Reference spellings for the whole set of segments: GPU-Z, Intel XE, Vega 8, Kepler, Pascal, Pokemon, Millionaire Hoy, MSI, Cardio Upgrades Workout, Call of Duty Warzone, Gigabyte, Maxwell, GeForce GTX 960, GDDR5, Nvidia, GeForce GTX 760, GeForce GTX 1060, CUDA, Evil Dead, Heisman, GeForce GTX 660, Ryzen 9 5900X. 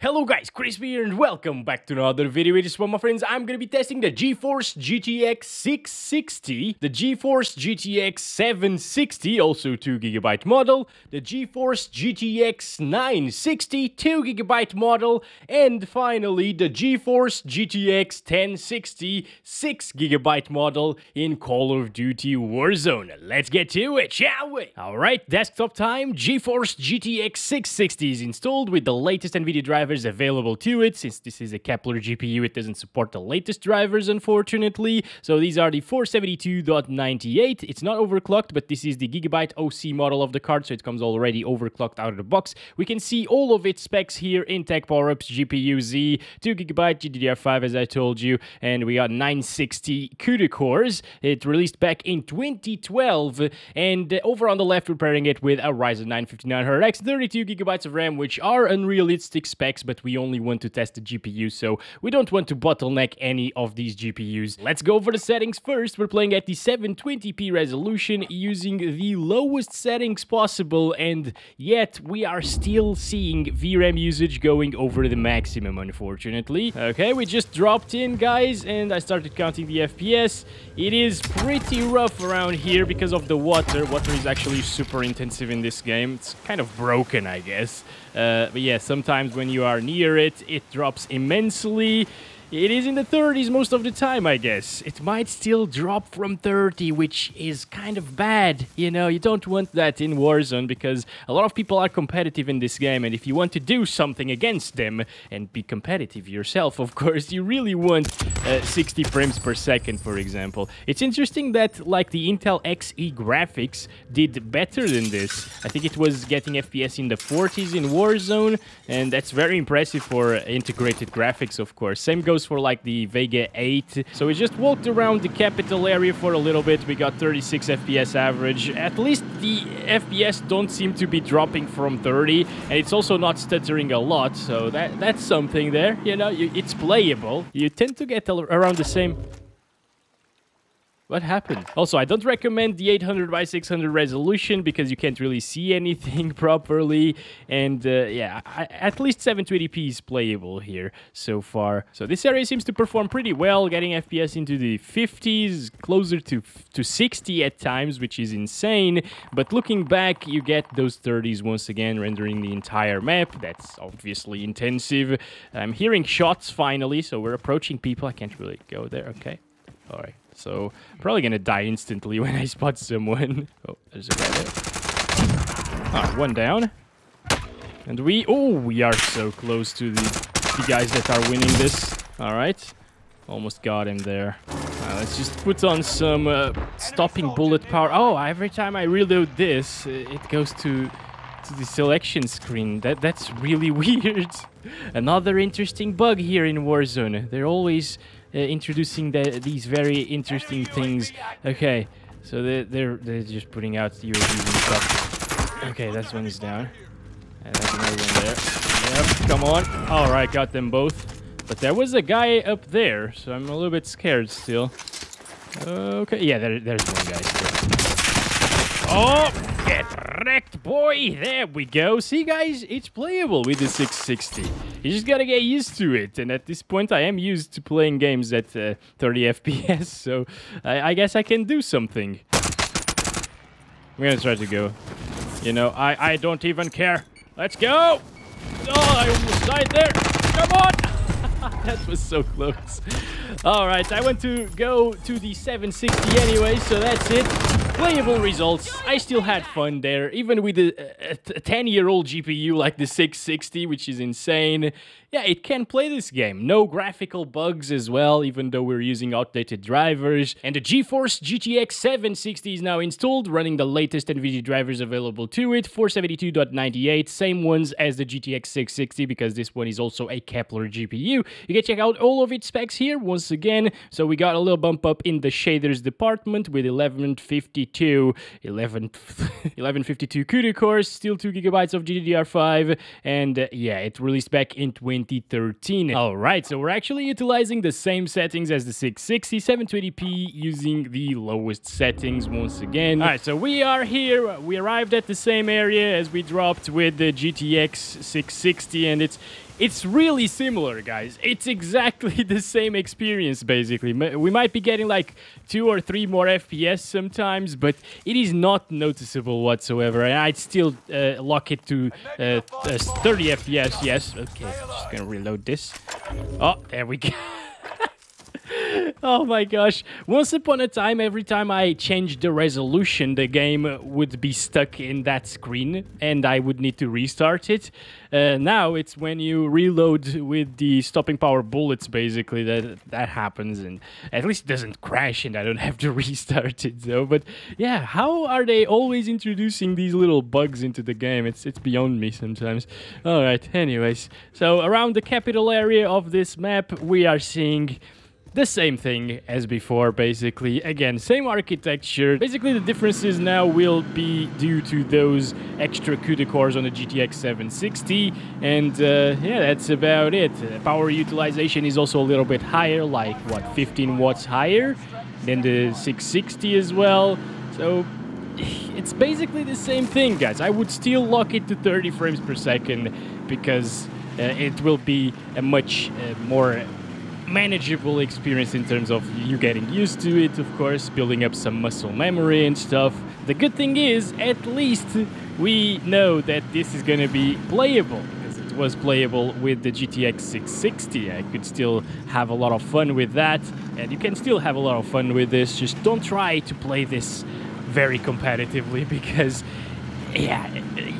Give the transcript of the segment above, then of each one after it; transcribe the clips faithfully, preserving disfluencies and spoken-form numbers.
Hello guys, Chris here and welcome back to another video. It is one, my friends. I'm gonna be testing the GeForce G T X six sixty, the GeForce G T X seven sixty, also two gigabyte model, the GeForce G T X nine sixty, two gigabyte model, and finally the GeForce G T X ten sixty, six gigabyte model in Call of Duty Warzone. Let's get to it, shall we? Alright, desktop time. GeForce G T X six sixty is installed with the latest Nvidia driver available to it. Since this is a Kepler G P U, it doesn't support the latest drivers, unfortunately. So these are the four seventy-two ninety-eight. It's not overclocked, but this is the Gigabyte O C model of the card, so it comes already overclocked out of the box. We can see all of its specs here: Intech power-ups, G P U-Z, two gigabyte, G D D R five, as I told you, and we got nine sixty CUDA cores. It released back in twenty twelve, and over on the left, we're pairing it with a Ryzen nine fifty-nine hundred X, thirty-two gigabytes of RAM, which are unrealistic specs, but we only want to test the G P U, so we don't want to bottleneck any of these G P Us. Let's go over the settings first. We're playing at the seven twenty p resolution using the lowest settings possible, and yet we are still seeing V RAM usage going over the maximum, unfortunately. Okay, we just dropped in, guys, and I started counting the F P S. It is pretty rough around here because of the water. Water is actually super intensive in this game. It's kind of broken, I guess. Uh, but yeah, sometimes when you are near it, it drops immensely. It is in the thirties most of the time, I guess. It might still drop from thirty, which is kind of bad. You know, you don't want that in Warzone, because a lot of people are competitive in this game, and if you want to do something against them and be competitive yourself, of course, you really want uh, sixty frames per second, for example. It's interesting that, like, the Intel X E graphics did better than this. I think it was getting F P S in the forties in Warzone, and that's very impressive for integrated graphics, of course. Same goes for like the Vega eight. So we just walked around the capital area for a little bit. We got thirty-six F P S average. At least the F P S don't seem to be dropping from thirty, and it's also not stuttering a lot, so that that's something there. You know, you, it's playable. You tend to get around the same. What happened? Also, I don't recommend the eight hundred by six hundred resolution because you can't really see anything properly. And uh, yeah, I, at least seven twenty p is playable here so far. So this area seems to perform pretty well, getting F P S into the fifties, closer to, to sixty at times, which is insane. But looking back, you get those thirties once again, rendering the entire map. That's obviously intensive. I'm hearing shots finally, so we're approaching people. I can't really go there, okay? All right. So, probably gonna die instantly when I spot someone. Oh, there's a guy there. Ah, one down. And we... Oh, we are so close to the, the guys that are winning this. Alright. Almost got him there. Uh, let's just put on some uh, stopping bullet power. Oh, every time I reload this, it goes to... to the selection screen. That that's really weird. Another interesting bug here in Warzone. They're always uh, introducing the, these very interesting things. Okay, so they're they're, they're just putting out U A Vs and stuff. Okay, that one is down. And that's another one there. Yep, come on. All right, got them both. But there was a guy up there, so I'm a little bit scared still. Okay, yeah, there, there's one guy still. Oh. Get wrecked, boy! There we go. See, guys, it's playable with the six sixty. You just gotta get used to it, and at this point, I am used to playing games at uh, thirty F P S, so I, I guess I can do something. I'm gonna try to go. You know, I, I don't even care. Let's go! Oh, I almost died there! Come on! That was so close. Alright, I want to go to the seven sixty anyway, so that's it. Playable results. I still had fun there, even with a ten-year-old G P U like the six sixty, which is insane. Yeah, it can play this game. No graphical bugs as well, even though we're using outdated drivers. And the GeForce G T X seven sixty is now installed, running the latest Nvidia drivers available to it. four seventy-two ninety-eight, same ones as the G T X six sixty, because this one is also a Kepler G P U. You can check out all of its specs here once again. So we got a little bump up in the shaders department with eleven fifty-two, eleven, eleven fifty-two CUDA cores, still two gigabytes of G D D R five, and uh, yeah, it released back in twenty thirteen. Alright, so we're actually utilizing the same settings as the six sixty, seven twenty p using the lowest settings once again. Alright, so we are here. We arrived at the same area as we dropped with the G T X six sixty, and it's It's really similar, guys. It's exactly the same experience, basically. We might be getting like two or three more F P S sometimes, but it is not noticeable whatsoever. And I'd still uh, lock it to uh, thirty F P S, yes. Okay, just gonna reload this. Oh, there we go. Oh my gosh. Once upon a time, every time I changed the resolution, the game would be stuck in that screen and I would need to restart it. Uh, now it's when you reload with the stopping power bullets, basically, that that happens, and at least it doesn't crash and I don't have to restart it, though. But yeah, how are they always introducing these little bugs into the game? It's, it's beyond me sometimes. All right, anyways. So around the capital area of this map, we are seeing the same thing as before, basically. Again, same architecture. Basically, the differences now will be due to those extra CUDA cores on the G T X seven sixty. And uh, yeah, that's about it. Uh, power utilization is also a little bit higher, like, what, fifteen watts higher than the six sixty as well. So it's basically the same thing, guys. I would still lock it to thirty frames per second because uh, it will be a much uh, more manageable experience in terms of you getting used to it, of course, building up some muscle memory and stuff. The good thing is, at least we know that this is going to be playable, because it was playable with the G T X six sixty. I could still have a lot of fun with that, and you can still have a lot of fun with this. Just don't try to play this very competitively, because yeah,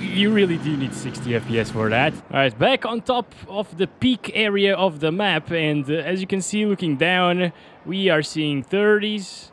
you really do need sixty F P S for that. All right, back on top of the peak area of the map, and uh, as you can see, looking down, we are seeing thirties.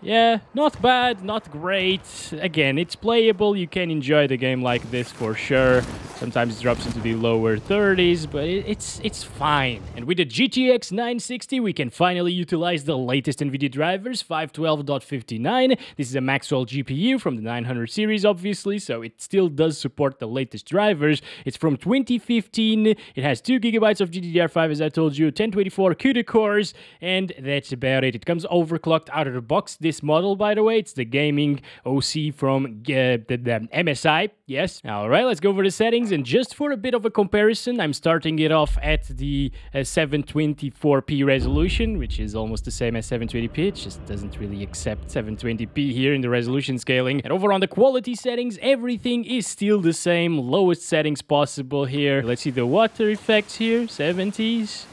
Yeah, not bad, not great. Again, it's playable. You can enjoy the game like this for sure. Sometimes it drops into the lower thirties, but it's it's fine. And with the G T X nine sixty, we can finally utilize the latest Nvidia drivers, five twelve point five nine. This is a Maxwell G P U from the nine hundred series, obviously, so it still does support the latest drivers. It's from twenty fifteen. It has two gigabytes of G D D R five, as I told you, ten twenty-four CUDA cores, and that's about it. It comes overclocked out of the box. This model, by the way, it's the gaming O C from uh, the, the M S I, yes. All right, let's go over the settings, and just for a bit of a comparison, I'm starting it off at the uh, seven twenty-four P resolution, which is almost the same as seven twenty P. It just doesn't really accept seven twenty P here in the resolution scaling. And over on the quality settings, everything is still the same, lowest settings possible here. Let's see the water effects here, seventies.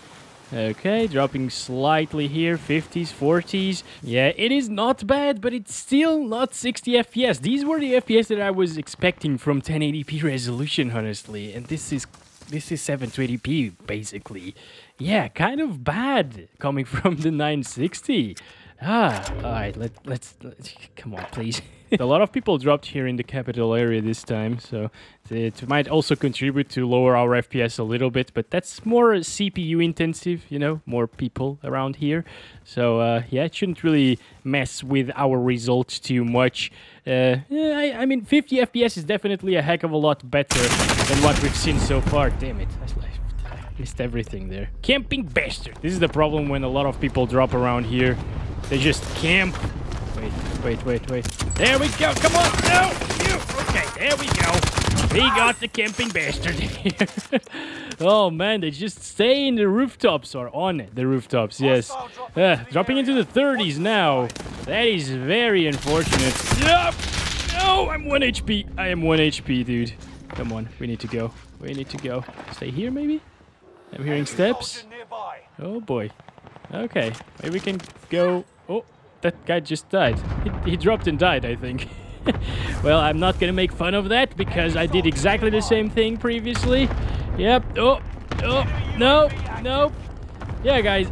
Okay, dropping slightly here, fifties, forties. Yeah, it is not bad, but it's still not sixty F P S. These were the F P S that I was expecting from ten eighty P resolution, honestly. And this is this is seven twenty P, basically. Yeah, kind of bad coming from the nine sixty. Ah, all right, let, let's, let's... Come on, please. A lot of people dropped here in the capital area this time, so it might also contribute to lower our F P S a little bit, but that's more C P U intensive, you know, more people around here. So, uh, yeah, it shouldn't really mess with our results too much. Uh, I, I mean, fifty F P S is definitely a heck of a lot better than what we've seen so far. Damn it, that's like... missed everything there. Camping bastard. This is the problem when a lot of people drop around here. They just camp. Wait, wait, wait, wait. There we go. Come on. No. You. Okay, there we go. We got the camping bastard here. Oh, man. They just stay in the rooftops or on the rooftops. Yes. Uh, dropping into the thirties now. That is very unfortunate. No. No. I'm one H P. I am one H P, dude. Come on. We need to go. We need to go. Stay here, maybe? I'm hearing steps. Oh boy. Okay, maybe we can go. Oh, that guy just died. He, he dropped and died, I think. Well, I'm not gonna make fun of that because I did exactly the same thing previously. Yep. Oh, oh, no, no. Yeah, guys.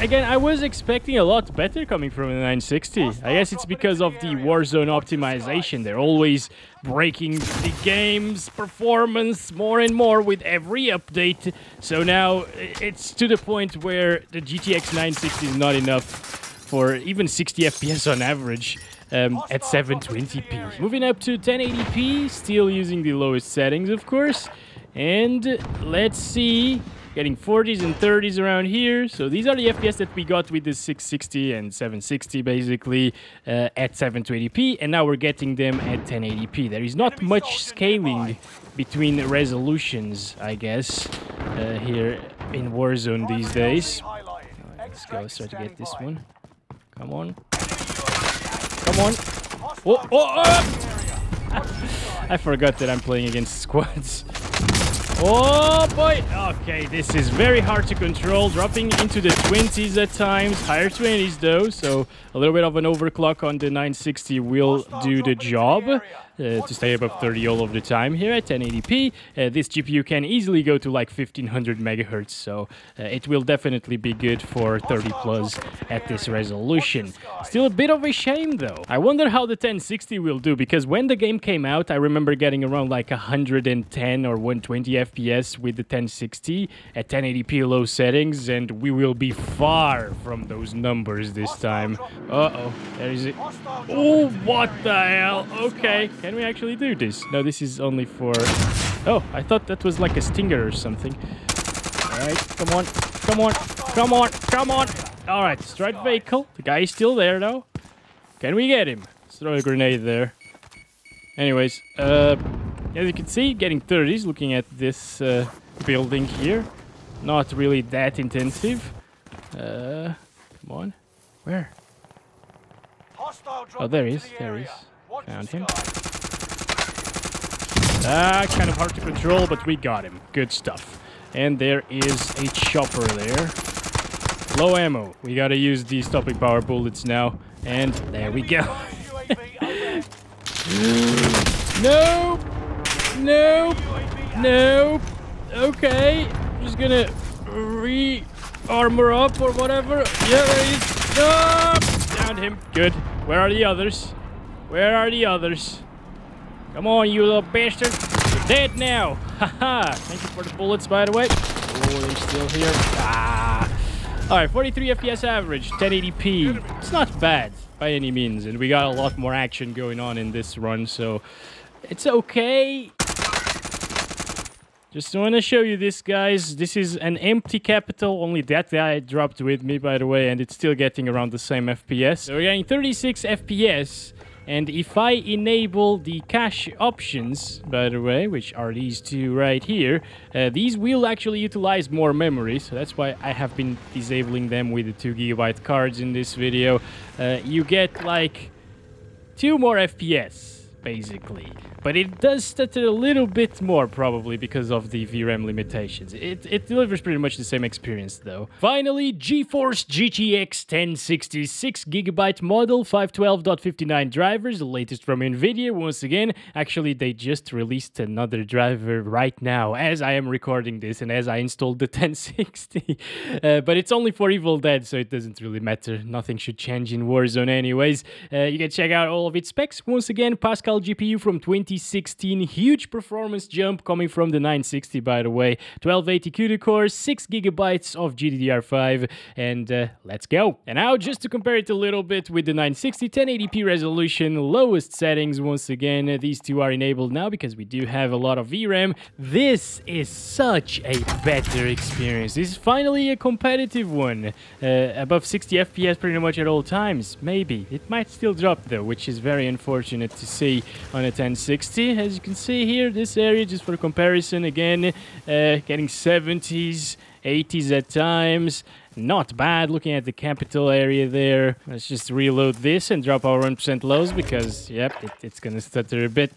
Again, I was expecting a lot better coming from the nine sixty. I guess it's because of the Warzone optimization. They're always breaking the game's performance more and more with every update. So now it's to the point where the G T X nine sixty is not enough for even sixty F P S on average. Um, at seven twenty P. Moving up to ten eighty P, still using the lowest settings, of course. And let's see, getting forties and thirties around here. So these are the F P S that we got with the six sixty and seven sixty, basically, uh, at seven twenty P. And now we're getting them at ten eighty P. There is not much scaling between resolutions, I guess, uh, here in Warzone these days. Right, let's go, let's try to get this one. Come on. Come on. Whoa, oh, oh. I forgot that I'm playing against squads. Oh boy! Okay, this is very hard to control, dropping into the twenties at times, higher twenties though, so a little bit of an overclock on the nine sixty will do the job uh, to stay above thirty all of the time here at ten eighty p. Uh, this G P U can easily go to like fifteen hundred megahertz, so uh, it will definitely be good for thirty plus at this resolution. Still a bit of a shame though. I wonder how the ten sixty will do, because when the game came out, I remember getting around like one ten or one twenty F P S F P S with the ten sixty at ten eighty p low settings, and we will be far from those numbers this time. Uh-oh, there is it. Oh, what the hell? Okay, can we actually do this? No, this is only for... Oh, I thought that was like a stinger or something. All right, come on, come on, come on, come on. All right, strike vehicle. The guy is still there, though. Can we get him? Let's throw a grenade there. Anyways, uh... as you can see, getting thirties, looking at this uh, building here. Not really that intensive. Uh, come on. Where? Oh, there he is. There he is. Found him. Ah, kind of hard to control, but we got him. Good stuff. And there is a chopper there. Low ammo. We gotta use these topic power bullets now. And there we go. Nope! Nope. Nope. Okay. I'm just gonna re-armor up or whatever. Yeah, there he is. No! Downed him. Good. Where are the others? Where are the others? Come on, you little bastard. You're dead now. Haha. Thank you for the bullets, by the way. Oh, they're still here. Ah. Alright, forty-three F P S average, ten eighty p. It's not bad by any means. And we got a lot more action going on in this run, so it's okay. Just want to show you this, guys. This is an empty capital, only that guy dropped with me, by the way, and it's still getting around the same F P S. So we're getting thirty-six F P S, and if I enable the cache options, by the way, which are these two right here, uh, these will actually utilize more memory, so that's why I have been disabling them with the two gigabyte cards in this video. Uh, you get, like, two more F P S. Basically, but it does stutter a little bit more probably because of the V RAM limitations. It, it delivers pretty much the same experience though. Finally, GeForce G T X ten sixty six gigabyte model, five twelve point five nine drivers, the latest from Nvidia once again. Actually, they just released another driver right now as I am recording this and as I installed the ten sixty. Uh, but it's only for Evil Dead, so it doesn't really matter. Nothing should change in Warzone anyways. Uh, you can check out all of its specs. Once again, Pascal G P U from twenty sixteen, huge performance jump coming from the nine sixty, by the way, twelve eighty CUDA cores, six gigabytes of G D D R five, and uh, let's go. And now, just to compare it a little bit with the nine sixty, ten eighty p resolution, lowest settings once again. These two are enabled now because we do have a lot of V RAM. This is such a better experience. This is finally a competitive one, uh, above sixty F P S pretty much at all times, maybe. It might still drop though, which is very unfortunate to see on a ten sixty. As you can see here, this area, just for comparison again, uh, getting seventies, eighties at times. Not bad, looking at the capital area there. Let's just reload this and drop our one percent lows because, yep, it, it's gonna stutter a bit.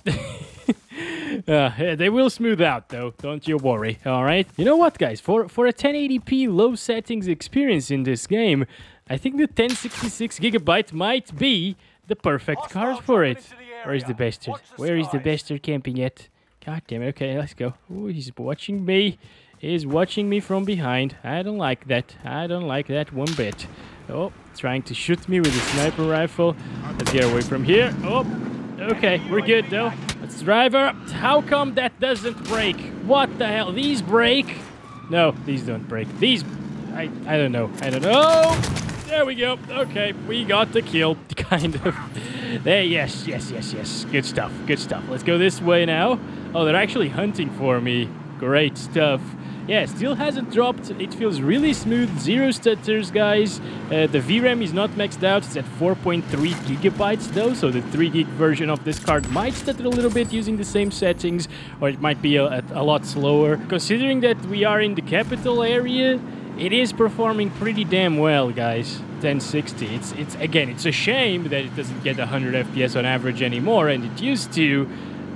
Uh, they will smooth out though, don't you worry. All right, you know what, guys, for for a ten eighty p low settings experience in this game, I think the ten sixty-six gigabyte might be the perfect card for it. Where is the bastard? Where is the bastard camping at? God damn it. Okay, let's go. Ooh, he's watching me. He's watching me from behind. I don't like that. I don't like that one bit. Oh, trying to shoot me with a sniper rifle. Let's get away from here. Oh, okay. We're good, though. Let's drive her. How come that doesn't break? What the hell? These break? No, these don't break. These... I, I don't know. I don't know. There we go. Okay, we got the kill. Kind of. There, yes, yes, yes, yes. Good stuff, good stuff. Let's go this way now. Oh, they're actually hunting for me. Great stuff. yeah, still hasn't dropped. It feels really smooth, zero stutters, guys. Uh, the V RAM is not maxed out. It's at four point three gigabytes though, so the three gig version of this card might stutter a little bit using the same settings, or it might be a, a lot slower. Considering that we are in the capital area, it is performing pretty damn well, guys. ten sixty. It's it's again, it's a shame that it doesn't get one hundred F P S on average anymore, and it used to.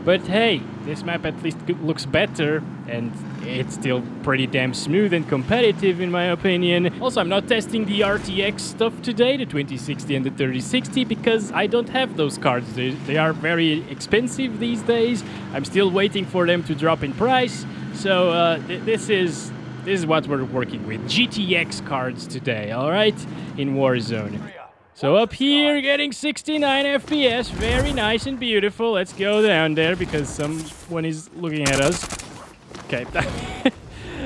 But hey, this map at least looks better, and it's still pretty damn smooth and competitive in my opinion. Also, I'm not testing the R T X stuff today, the twenty sixty and the thirty sixty, because I don't have those cards. They, they are very expensive these days. I'm still waiting for them to drop in price. So uh, th this is this is what we're working with. G T X cards today, all right, in Warzone. So up here, getting sixty-nine F P S, very nice and beautiful. Let's go down there because someone is looking at us. Okay,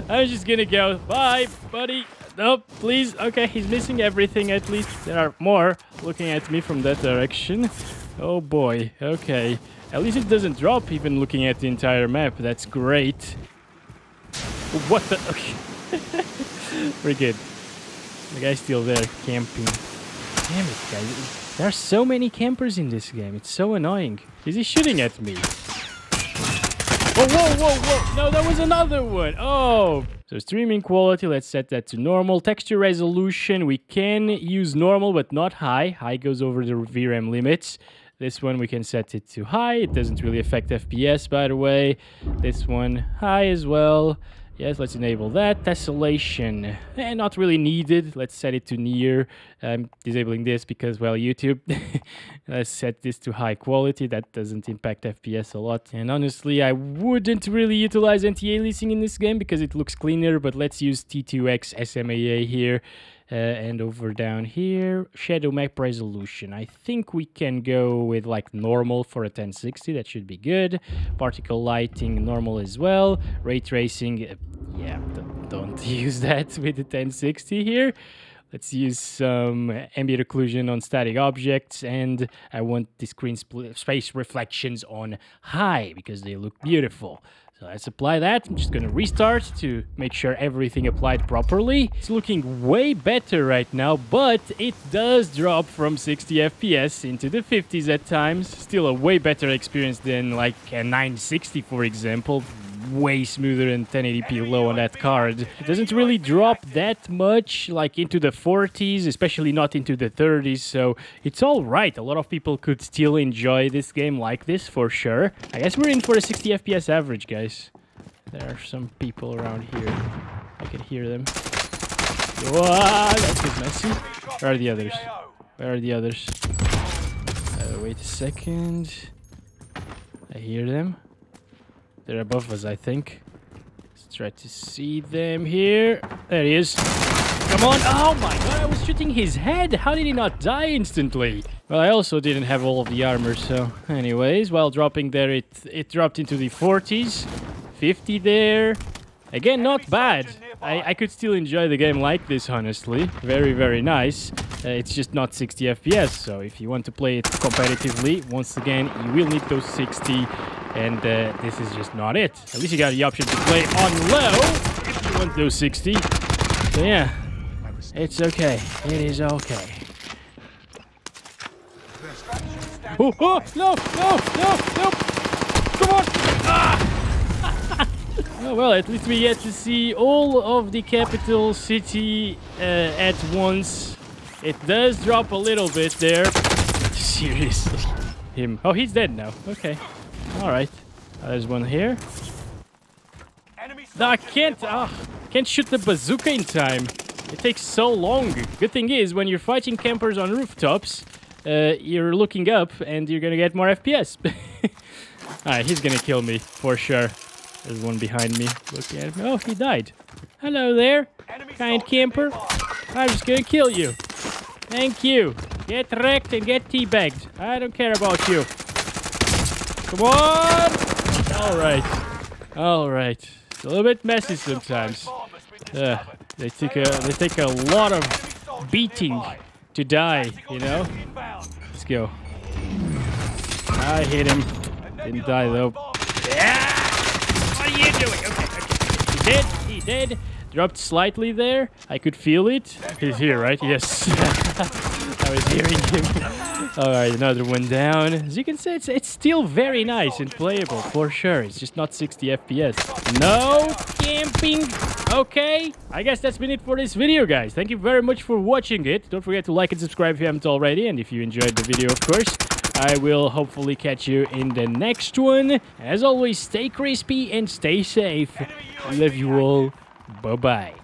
I was just gonna go, bye, buddy. Nope, please. Okay, he's missing everything at least. There are more looking at me from that direction. Oh boy, okay. At least it doesn't drop even looking at the entire map. That's great. What the? Okay. We're good. The guy's still there, camping. Damn it, guys. There are so many campers in this game. It's so annoying. Is he shooting at me? Whoa, whoa, whoa, whoa. No, that was another one. Oh. So streaming quality, let's set that to normal. Texture resolution, we can use normal, but not high. High goes over the V RAM limits. This one we can set it to high. It doesn't really affect F P S, by the way. This one, high as well. Yes, let's enable that. Tessellation, eh, not really needed. Let's set it to near. I'm disabling this because, well, YouTube. Let's set this to high quality. That doesn't impact F P S a lot. And honestly, I wouldn't really utilize anti-aliasing in this game because it looks cleaner, but let's use T two X S M A A here. Uh, and over down here, shadow map resolution. I think we can go with like normal for a ten sixty. That should be good. Particle lighting, normal as well. Ray tracing, uh, yeah, don't, don't use that with the ten sixty here. Let's use some ambient occlusion on static objects, and I want the screen space reflections on high because they look beautiful. So let's apply that. I'm just going to restart to make sure everything applied properly. It's looking way better right now, but it does drop from sixty F P S into the fifties at times. Still a way better experience than like a nine sixty, for example. Way smoother than ten eighty p low on that card. It doesn't really drop that much, like into the forties, especially not into the thirties, so it's all right. A lot of people could still enjoy this game like this for sure. I guess we're in for a sixty F P S average, guys. There are some people around here. I can hear them. Whoa, that was messy. Where are the others? Where are the others? Uh, wait a second. I hear them. They're above us, I think. Let's try to see them here. There he is. Come on. Oh my god, I was shooting his head. How did he not die instantly? Well, I also didn't have all of the armor, so... Anyways, while dropping there, it, it dropped into the forties. fifty there. Again, not bad. I, I could still enjoy the game like this, honestly. Very, very nice. Uh, it's just not sixty F P S, so if you want to play it competitively, once again, you will need those sixty... And uh, this is just not it. At least you got the option to play on low if you want those sixty. So yeah, it's okay. It is okay. Oh, oh, no, no, no, no. Come on. Ah. Oh, well, at least we get to see all of the capital city uh, at once. It does drop a little bit there. Seriously. Him. Oh, he's dead now. Okay. All right, there's one here. No, I can't. Ah, can't shoot the bazooka in time. It takes so long. Good thing is, when you're fighting campers on rooftops, uh, you're looking up and you're gonna get more F P S. All right, he's gonna kill me for sure. There's one behind me. Look at him. Oh, he died. Hello there, kind camper. I'm just gonna kill you. Thank you. Get wrecked and get teabagged. I don't care about you. Come on! Alright. Alright. It's a little bit messy sometimes. Uh, they take a they take a lot of beating to die, you know? Let's go. I hit him. Didn't die though. Yeah! What are you doing? Okay, okay. He did, he dead. Dropped slightly there. I could feel it. He's here, right? Yes. I was hearing him. All right, another one down. As you can see, it's, it's still very nice and playable, for sure. It's just not sixty F P S. No camping. Okay. I guess that's been it for this video, guys. Thank you very much for watching it. Don't forget to like and subscribe if you haven't already. And if you enjoyed the video, of course. I will hopefully catch you in the next one. As always, stay crispy and stay safe. I love you all. Bye-bye.